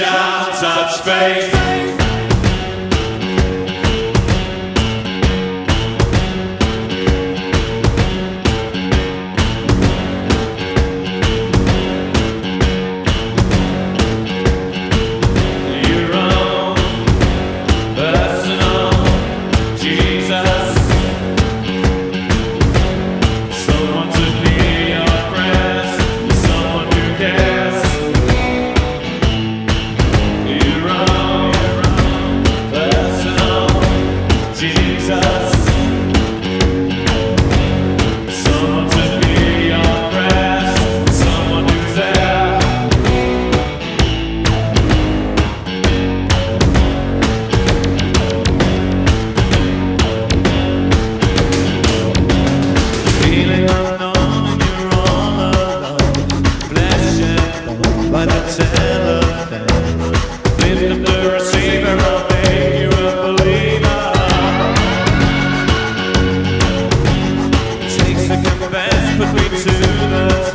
shine such faith. Your own personal Jesus, someone to be your friend, someone who cares. Put me to the